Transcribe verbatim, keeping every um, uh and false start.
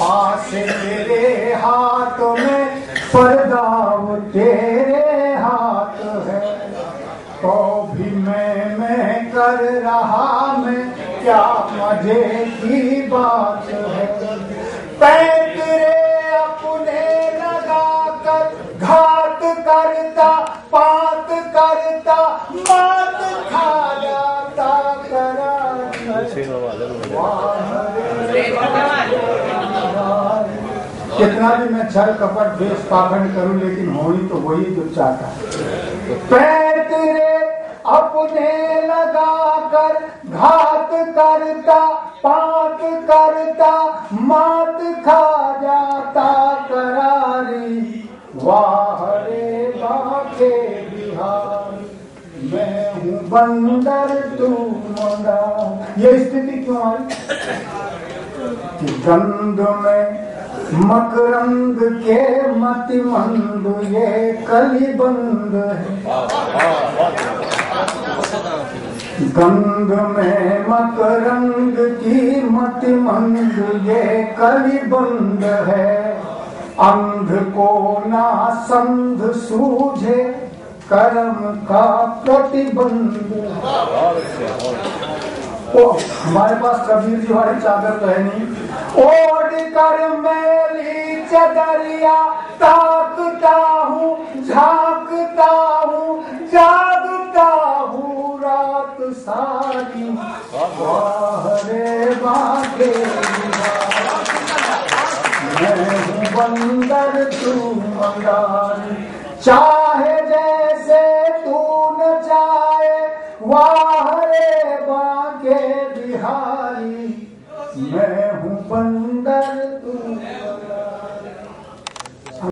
पास तेरे हाथ में पर्दा वो तेरे हाथ है, तो भी मैं मैं कर रहा मैं, क्या मजे की बात है। पैर तेरे अपने लगा कर घात करता पात करता मात खा जाता करा कितना भी मैं छल कपट देश पाखंड करूं, लेकिन होनी तो वही जो चाहता है। पैर तेरे अपने लगा कर घात करता पात करता मात खा जाता करारी, वाह रे बाके बिहार, मैं हूँ बंदर तू मुंडा। ये स्थिति क्यों आई? गंध में मकरंद के मतिमंद ये कलिबंद है, गंध में मकरंद की मतिमंद ये कलिबंद है। अंध को ना संध सूझे कर्म का प्रतिबंध। ओ हमारे पास कबीर जी वाली चादर तो है नहीं। ओढ़ कर मेरी चदरिया ताकता हूँ झांकता हूँ जागता हूँ रात सारी, वाह रे बाके मैं हूँ बंदर तू मंदारी। चाहे जैसे तू न चाहे, वाह रे बाके बिहारी, मैं हूँ बंदर तू।